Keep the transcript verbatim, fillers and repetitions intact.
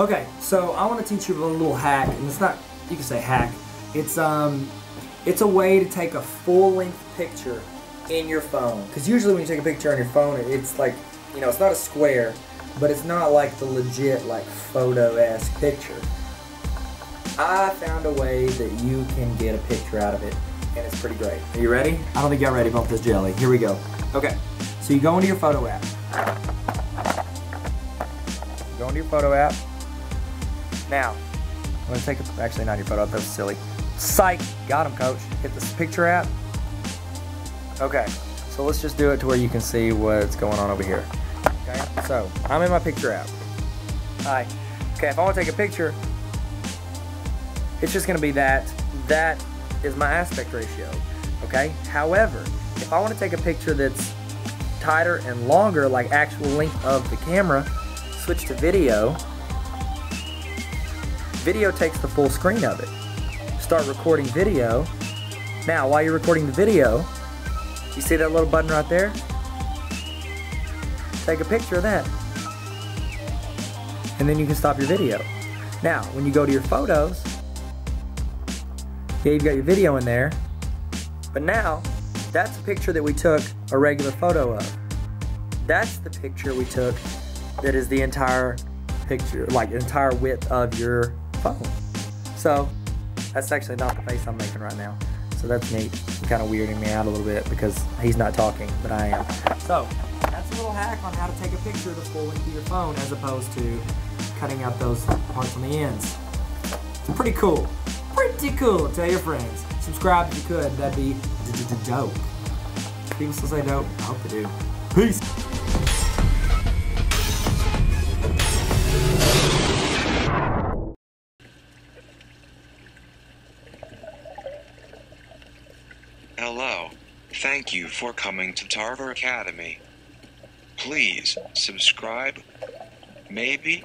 Okay, so I want to teach you a little hack, and it's not, you can say hack, it's um, it's a way to take a full-length picture in your phone. Because usually when you take a picture on your phone, it's like, you know, it's not a square, but it's not like the legit, like, photo-esque picture. I found a way that you can get a picture out of it, and it's pretty great. Are you ready? I don't think y'all ready. Bump this jelly. Here we go. Okay, so you go into your photo app. Go into your photo app. Now, I'm going to take a, actually not your photo app, that was silly. Psych! Got him, coach. Hit this picture app. Okay, so let's just do it to where you can see what's going on over here. Okay, so I'm in my picture app. Hi. Okay, if I want to take a picture, it's just going to be that. That is my aspect ratio. Okay, however, if I want to take a picture that's tighter and longer, like actual length of the camera, switch to video. Video takes the full screen of it. Start recording video. Now, while you're recording the video, you see that little button right there? Take a picture of that. And then you can stop your video. Now, when you go to your photos, yeah, you've got your video in there, but now, that's a picture that we took a regular photo of. That's the picture we took that is the entire picture, like the entire width of your phone. So, that's actually not the face I'm making right now. So that's neat. It's kind of weirding me out a little bit because he's not talking, but I am. So, that's a little hack on how to take a picture of the full length of your phone as opposed to cutting out those parts on the ends. It's pretty cool. Pretty cool. Tell your friends. Subscribe if you could. That'd be dope. People still say dope. I hope they do. Peace. Hello. Thank you for coming to Tarver Academy. Please subscribe. Maybe